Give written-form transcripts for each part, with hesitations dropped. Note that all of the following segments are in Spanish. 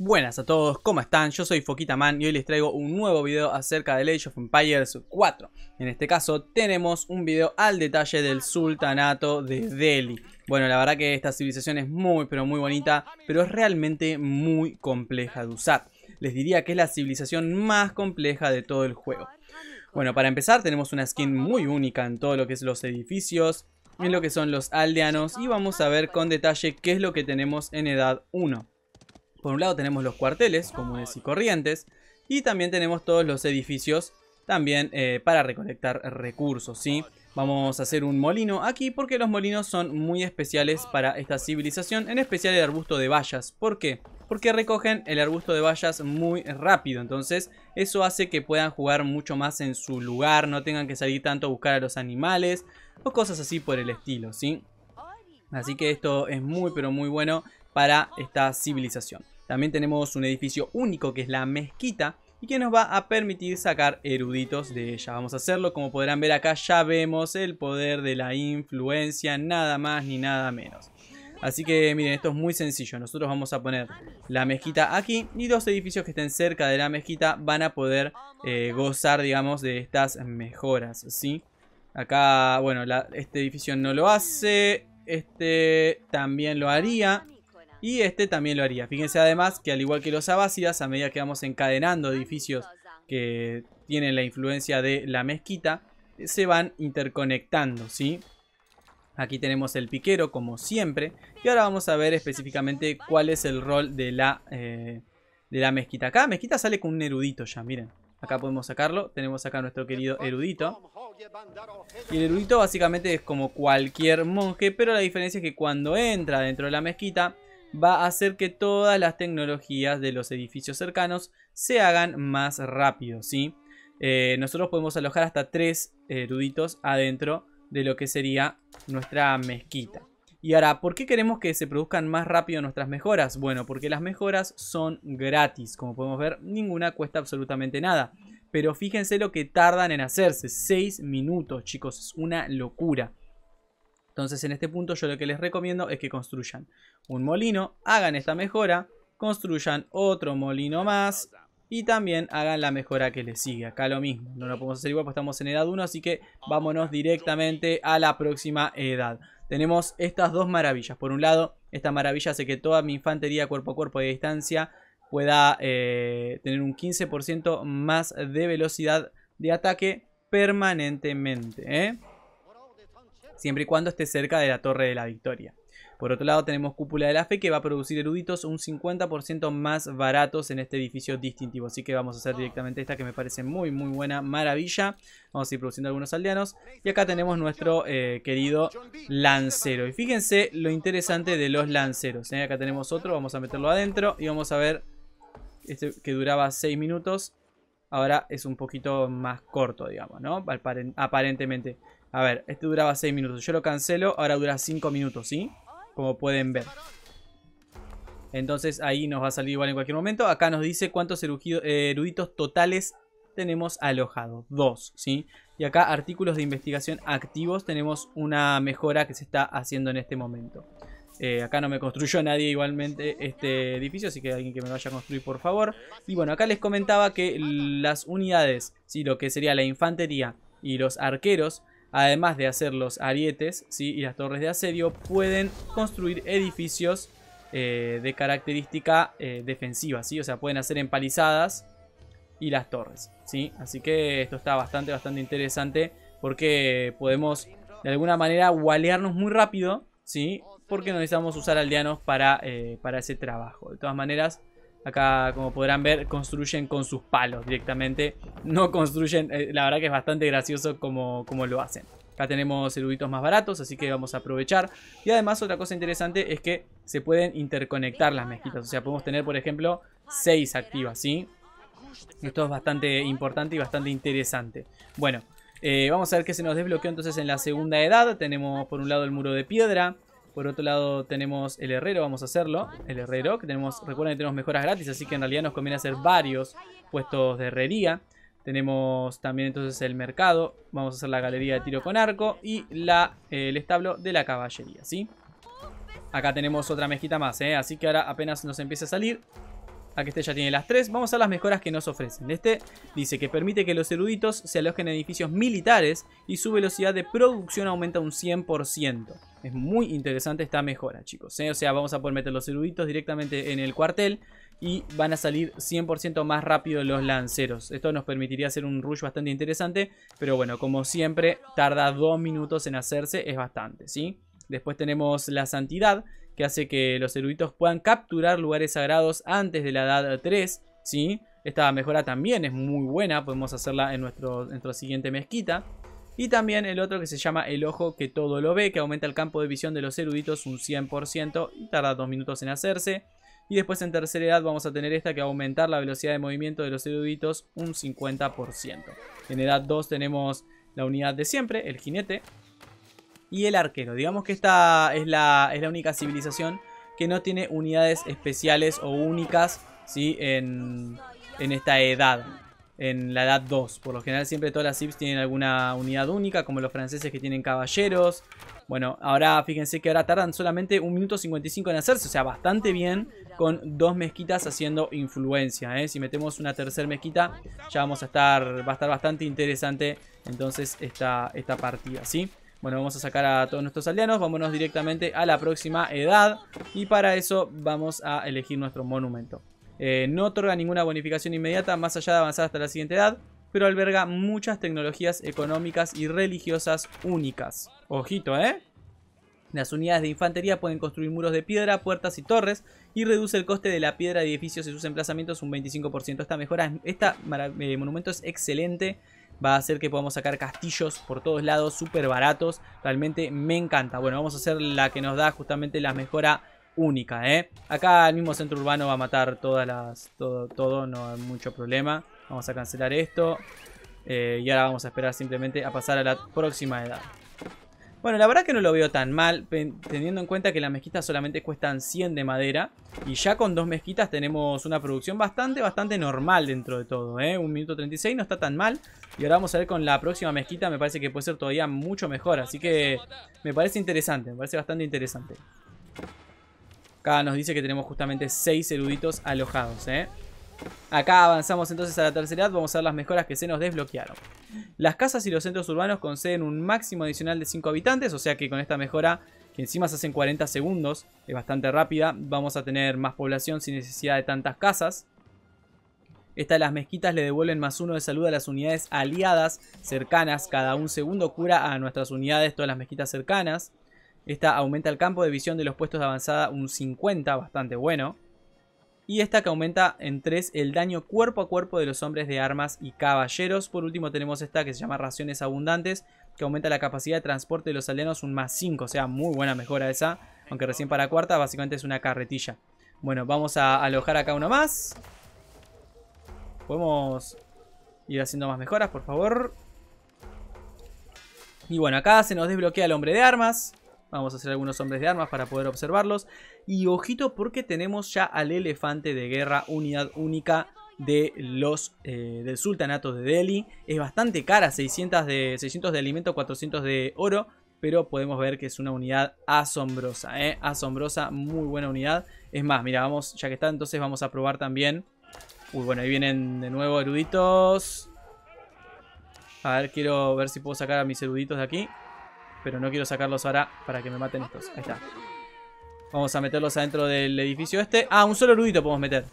Buenas a todos, ¿cómo están? Yo soy Foquita Man y hoy les traigo un nuevo video acerca del Age of Empires 4. En este caso tenemos un video al detalle del Sultanato de Delhi. Bueno, la verdad que esta civilización es muy pero muy bonita, pero es realmente muy compleja de usar. Les diría que es la civilización más compleja de todo el juego. Bueno, para empezar tenemos una skin muy única en todo lo que es los edificios, en lo que son los aldeanos, y vamos a ver con detalle qué es lo que tenemos en Edad 1. Por un lado tenemos los cuarteles comunes y corrientes, y también tenemos todos los edificios también para recolectar recursos, ¿sí? Vamos a hacer un molino aquí porque los molinos son muy especiales para esta civilización, en especial el arbusto de bayas. ¿Por qué? Porque recogen el arbusto de bayas muy rápido, entonces eso hace que puedan jugar mucho más en su lugar, no tengan que salir tanto a buscar a los animales o cosas así por el estilo, ¿sí? Así que esto es muy pero muy bueno para esta civilización. También tenemos un edificio único que es la mezquita y que nos va a permitir sacar eruditos de ella. Vamos a hacerlo, como podrán ver acá ya vemos el poder de la influencia, nada más ni nada menos. Así que miren, esto es muy sencillo, nosotros vamos a poner la mezquita aquí y dos edificios que estén cerca de la mezquita van a poder gozar, digamos, de estas mejoras, ¿sí? Acá, bueno, este edificio no lo hace, este también lo haría y este también lo haría. Fíjense además que al igual que los Abasidas, a medida que vamos encadenando edificios que tienen la influencia de la mezquita, se van interconectando, ¿sí? Aquí tenemos el piquero como siempre. Y ahora vamos a ver específicamente cuál es el rol de la mezquita. Acá mezquita sale con un erudito ya, miren. Acá podemos sacarlo, tenemos acá nuestro querido erudito. Y el erudito básicamente es como cualquier monje, pero la diferencia es que cuando entra dentro de la mezquita va a hacer que todas las tecnologías de los edificios cercanos se hagan más rápido, ¿sí? Nosotros podemos alojar hasta 3 eruditos adentro de lo que sería nuestra mezquita. Y ahora, ¿por qué queremos que se produzcan más rápido nuestras mejoras? Bueno, porque las mejoras son gratis. Como podemos ver, ninguna cuesta absolutamente nada. Pero fíjense lo que tardan en hacerse. 6 minutos, chicos. Es una locura. Entonces en este punto yo lo que les recomiendo es que construyan un molino, hagan esta mejora, construyan otro molino más y también hagan la mejora que les sigue. Acá lo mismo, no lo podemos hacer igual porque estamos en edad 1, así que vámonos directamente a la próxima edad. Tenemos estas dos maravillas. Por un lado, esta maravilla hace que toda mi infantería cuerpo a cuerpo y a distancia pueda tener un 15% más de velocidad de ataque permanentemente, ¿eh? Siempre y cuando esté cerca de la Torre de la Victoria. Por otro lado tenemos Cúpula de la Fe, que va a producir eruditos un 50% más baratos en este edificio distintivo. Así que vamos a hacer directamente esta, que me parece muy muy buena maravilla. Vamos a ir produciendo algunos aldeanos. Y acá tenemos nuestro querido lancero. Y fíjense lo interesante de los lanceros, ¿eh? Acá tenemos otro, vamos a meterlo adentro. Y vamos a ver, este que duraba 6 minutos, ahora es un poquito más corto, digamos, ¿no? Aparentemente. A ver, este duraba 6 minutos. Yo lo cancelo, ahora dura 5 minutos, ¿sí? Como pueden ver. Entonces ahí nos va a salir igual en cualquier momento. Acá nos dice cuántos eruditos totales tenemos alojados. 2, ¿sí? Y acá artículos de investigación activos. Tenemos una mejora que se está haciendo en este momento. Acá no me construyó nadie igualmente este edificio, así que alguien que me vaya a construir, por favor. Y bueno, acá les comentaba que las unidades, ¿sí? Lo que sería la infantería y los arqueros, además de hacer los arietes, ¿sí? Y las torres de asedio, pueden construir edificios de característica defensiva, ¿sí? O sea, pueden hacer empalizadas y las torres, ¿sí? Así que esto está bastante, bastante interesante, porque podemos de alguna manera walearnos muy rápido, ¿sí? Porque no necesitamos usar aldeanos para ese trabajo. De todas maneras, acá como podrán ver construyen con sus palos directamente. No construyen, la verdad que es bastante gracioso como lo hacen. Acá tenemos eruditos más baratos, así que vamos a aprovechar. Y además otra cosa interesante es que se pueden interconectar las mezquitas. O sea, podemos tener por ejemplo 6 activas, ¿sí? Esto es bastante importante y bastante interesante. Bueno, vamos a ver qué se nos desbloqueó entonces en la segunda edad. Tenemos por un lado el muro de piedra. Por otro lado tenemos el herrero, vamos a hacerlo. El herrero, que tenemos, recuerden que tenemos mejoras gratis, así que en realidad nos conviene hacer varios puestos de herrería. Tenemos también entonces el mercado, vamos a hacer la galería de tiro con arco y el establo de la caballería, ¿sí? Acá tenemos otra mezquita más, ¿eh? Así que ahora apenas nos empieza a salir, Aquí este ya tiene las 3. Vamos a las mejoras que nos ofrecen. Este dice que permite que los eruditos se alojen en edificios militares y su velocidad de producción aumenta un 100%. Es muy interesante esta mejora, chicos, ¿eh? O sea, vamos a poder meter los eruditos directamente en el cuartel y van a salir 100% más rápido los lanceros. Esto nos permitiría hacer un rush bastante interesante. Pero bueno, como siempre, tarda 2 minutos en hacerse. Es bastante, ¿sí? Después tenemos la santidad, que hace que los eruditos puedan capturar lugares sagrados antes de la edad 3, ¿sí? Esta mejora también es muy buena, podemos hacerla en nuestra siguiente mezquita. Y también el otro que se llama el ojo que todo lo ve, que aumenta el campo de visión de los eruditos un 100% y tarda 2 minutos en hacerse. Y después en tercera edad vamos a tener esta que va a aumentar la velocidad de movimiento de los eruditos un 50%. En edad 2 tenemos la unidad de siempre, el jinete. Y el arquero, digamos que esta es la única civilización que no tiene unidades especiales o únicas, ¿sí? En esta edad, en la edad 2. Por lo general siempre todas las civs tienen alguna unidad única, como los franceses que tienen caballeros. Bueno, ahora fíjense que ahora tardan solamente 1 minuto 55 en hacerse, o sea, bastante bien con 2 mezquitas haciendo influencia, ¿eh? Si metemos una tercera mezquita ya va a estar bastante interesante entonces esta partida, ¿sí? Bueno, vamos a sacar a todos nuestros aldeanos, vámonos directamente a la próxima edad y para eso vamos a elegir nuestro monumento. No otorga ninguna bonificación inmediata más allá de avanzar hasta la siguiente edad, pero alberga muchas tecnologías económicas y religiosas únicas. Ojito, ¿eh? Las unidades de infantería pueden construir muros de piedra, puertas y torres y reduce el coste de la piedra de edificios y sus emplazamientos un 25%. Este monumento es excelente. Va a hacer que podamos sacar castillos por todos lados, súper baratos. Realmente me encanta. Bueno, vamos a hacer la que nos da justamente la mejora única, ¿eh? Acá el mismo centro urbano va a matar todo, no hay mucho problema. Vamos a cancelar esto. Y ahora vamos a esperar simplemente a pasar a la próxima edad. Bueno, la verdad que no lo veo tan mal, teniendo en cuenta que las mezquitas solamente cuestan 100 de madera. Y ya con 2 mezquitas tenemos una producción bastante normal dentro de todo, ¿eh? 1 minuto 36 no está tan mal. Y ahora vamos a ver con la próxima mezquita, me parece que puede ser todavía mucho mejor. Así que me parece interesante, me parece bastante interesante. Acá nos dice que tenemos justamente 6 eruditos alojados, ¿eh? Acá avanzamos entonces a la tercera edad, vamos a ver las mejoras que se nos desbloquearon. Las casas y los centros urbanos conceden un máximo adicional de 5 habitantes, o sea que con esta mejora, que encima se hace en 40 segundos, es bastante rápida, vamos a tener más población sin necesidad de tantas casas. Esta de las mezquitas le devuelven más 1 de salud a las unidades aliadas cercanas, cada 1 segundo cura a nuestras unidades todas las mezquitas cercanas. Esta aumenta el campo de visión de los puestos de avanzada un 50, bastante bueno. Y esta que aumenta en 3 el daño cuerpo a cuerpo de los hombres de armas y caballeros. Por último tenemos esta que se llama raciones abundantes, que aumenta la capacidad de transporte de los aldeanos un más 5. O sea, muy buena mejora esa, aunque recién para cuarta básicamente es una carretilla. Bueno, vamos a alojar acá uno más. Podemos ir haciendo más mejoras, por favor. Y bueno, acá se nos desbloquea el hombre de armas. Vamos a hacer algunos hombres de armas para poder observarlos. Y ojito porque tenemos ya al elefante de guerra, unidad única de del Sultanato de Delhi. Es bastante cara, 600 de alimento, 400 de oro. Pero podemos ver que es una unidad asombrosa, ¿eh? Asombrosa, muy buena unidad. Es más, mira, vamos, ya que está, entonces vamos a probar también. Uy, bueno, ahí vienen de nuevo eruditos. A ver, quiero ver si puedo sacar a mis eruditos de aquí. Pero no quiero sacarlos ahora para que me maten estos. Ahí está. Vamos a meterlos adentro del edificio este. Ah, un solo erudito podemos meter.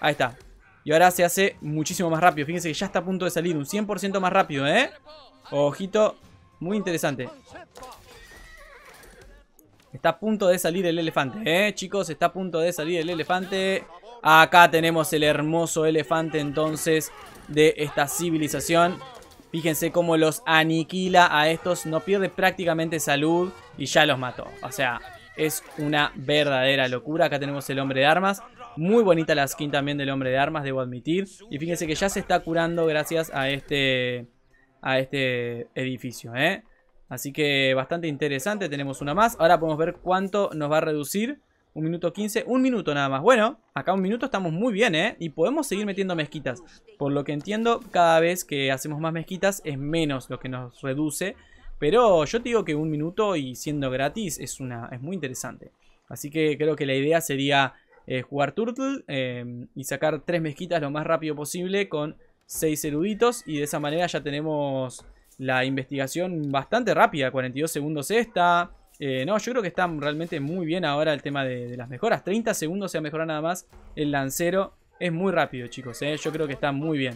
Ahí está. Y ahora se hace muchísimo más rápido. Fíjense que ya está a punto de salir. Un 100% más rápido, ¿eh? Ojito. Muy interesante. Está a punto de salir el elefante, ¿eh? Chicos, está a punto de salir el elefante. Acá tenemos el hermoso elefante entonces de esta civilización. Fíjense cómo los aniquila a estos. No pierde prácticamente salud y ya los mató. O sea, es una verdadera locura. Acá tenemos el hombre de armas. Muy bonita la skin también del hombre de armas, debo admitir. Y fíjense que ya se está curando gracias a este edificio, ¿eh? Así que bastante interesante. Tenemos una más. Ahora podemos ver cuánto nos va a reducir. 1 minuto 15, 1 minuto nada más. Bueno, acá 1 minuto estamos muy bien, ¿eh? Y podemos seguir metiendo mezquitas. Por lo que entiendo, cada vez que hacemos más mezquitas es menos lo que nos reduce. Pero yo te digo que 1 minuto y siendo gratis es muy interesante. Así que creo que la idea sería jugar Turtle y sacar 3 mezquitas lo más rápido posible con 6 eruditos. Y de esa manera ya tenemos la investigación bastante rápida. 42 segundos esta. No, yo creo que está realmente muy bien ahora el tema de las mejoras. 30 segundos se ha mejorado nada más el lancero. Es muy rápido, chicos, yo creo que está muy bien.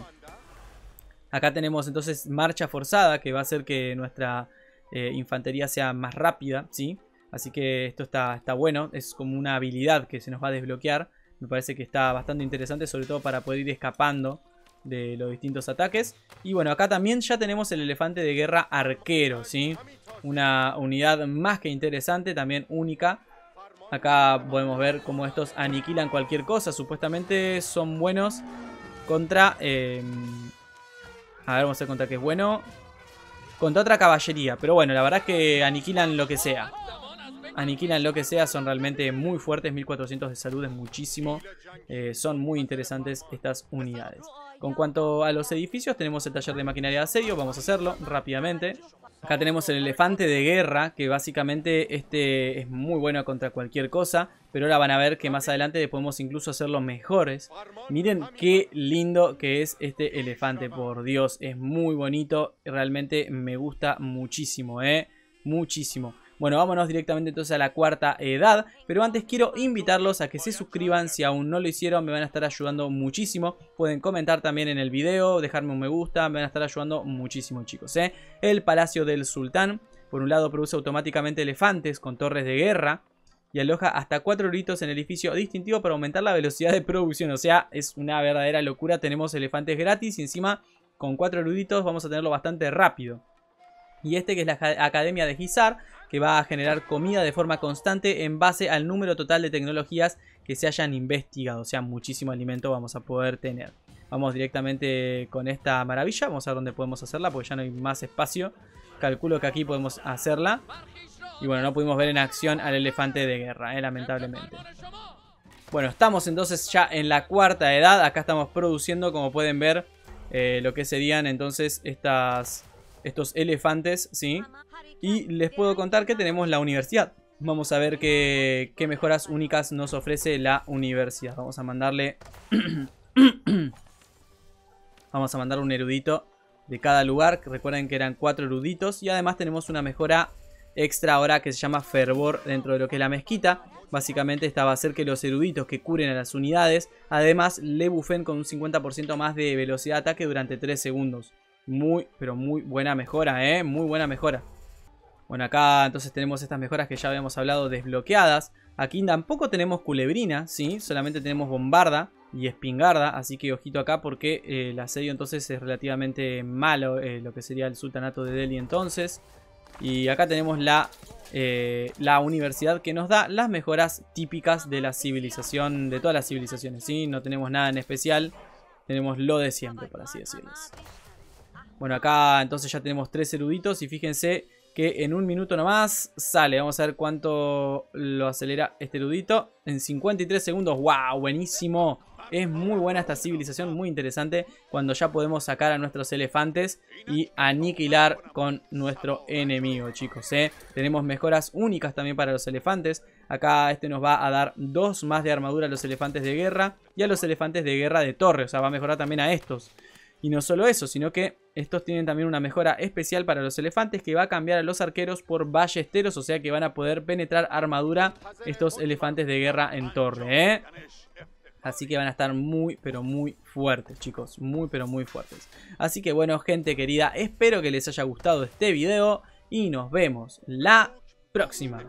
Acá tenemos entonces marcha forzada, que va a hacer que nuestra infantería sea más rápida, ¿sí? Así que esto está bueno, es como una habilidad que se nos va a desbloquear. Me parece que está bastante interesante, sobre todo para poder ir escapando de los distintos ataques. Y bueno, acá también ya tenemos el elefante de guerra arquero, ¿sí? Una unidad más que interesante, también única. Acá podemos ver cómo estos aniquilan cualquier cosa. Supuestamente son buenos contra... a ver, vamos a ver contra qué es bueno. Contra otra caballería. Pero bueno, la verdad es que aniquilan lo que sea. Aniquilan lo que sea. Son realmente muy fuertes. 1400 de salud es muchísimo. Son muy interesantes estas unidades. Con cuanto a los edificios, tenemos el taller de maquinaria de asedio. Vamos a hacerlo rápidamente. Acá tenemos el elefante de guerra, que básicamente este es muy bueno contra cualquier cosa, pero ahora van a ver que más adelante podemos incluso hacerlos mejores. Miren qué lindo que es este elefante, por Dios, es muy bonito, realmente me gusta muchísimo, muchísimo. Bueno, vámonos directamente entonces a la cuarta edad, pero antes quiero invitarlos a que se suscriban si aún no lo hicieron, me van a estar ayudando muchísimo. Pueden comentar también en el video, dejarme un me gusta, me van a estar ayudando muchísimo, chicos, El Palacio del Sultán, por un lado produce automáticamente elefantes con torres de guerra y aloja hasta 4 eruditos en el edificio distintivo para aumentar la velocidad de producción. O sea, es una verdadera locura, tenemos elefantes gratis y encima con 4 eruditos vamos a tenerlo bastante rápido. Y este que es la Academia de Gizar, que va a generar comida de forma constante en base al número total de tecnologías que se hayan investigado. O sea, muchísimo alimento vamos a poder tener. Vamos directamente con esta maravilla. Vamos a ver dónde podemos hacerla porque ya no hay más espacio. Calculo que aquí podemos hacerla. Y bueno, no pudimos ver en acción al elefante de guerra, lamentablemente. Bueno, estamos entonces ya en la cuarta edad. Acá estamos produciendo, como pueden ver, lo que serían entonces estos elefantes, ¿sí? Y les puedo contar que tenemos la universidad. Vamos a ver qué mejoras únicas nos ofrece la universidad. Vamos a mandarle... Vamos a mandar un erudito de cada lugar. Recuerden que eran 4 eruditos. Y además tenemos una mejora extra ahora que se llama fervor dentro de lo que es la mezquita. Básicamente esta va a hacer que los eruditos que curen a las unidades, además le buffen con un 50% más de velocidad de ataque durante 3 segundos. Muy, pero muy buena mejora, muy buena mejora. Bueno, acá entonces tenemos estas mejoras que ya habíamos hablado desbloqueadas. Aquí tampoco tenemos culebrina, ¿sí? Solamente tenemos bombarda y espingarda. Así que ojito acá porque el asedio entonces es relativamente malo, lo que sería el Sultanato de Delhi entonces. Y acá tenemos la universidad que nos da las mejoras típicas de la civilización, de todas las civilizaciones, ¿sí? No tenemos nada en especial, tenemos lo de siempre, por así decirles. Bueno, acá entonces ya tenemos 3 eruditos y fíjense que en un minuto nomás sale. Vamos a ver cuánto lo acelera este erudito. En 53 segundos. ¡Wow! Buenísimo. Es muy buena esta civilización, muy interesante cuando ya podemos sacar a nuestros elefantes y aniquilar con nuestro enemigo, chicos, Tenemos mejoras únicas también para los elefantes. Acá este nos va a dar 2 más de armadura a los elefantes de guerra y a los elefantes de guerra de torre. O sea, va a mejorar también a estos. Y no solo eso, sino que estos tienen también una mejora especial para los elefantes que va a cambiar a los arqueros por ballesteros. O sea que van a poder penetrar armadura estos elefantes de guerra en torre, Así que van a estar muy, pero muy fuertes, chicos. Muy, pero muy fuertes. Así que bueno, gente querida, espero que les haya gustado este video y nos vemos la próxima.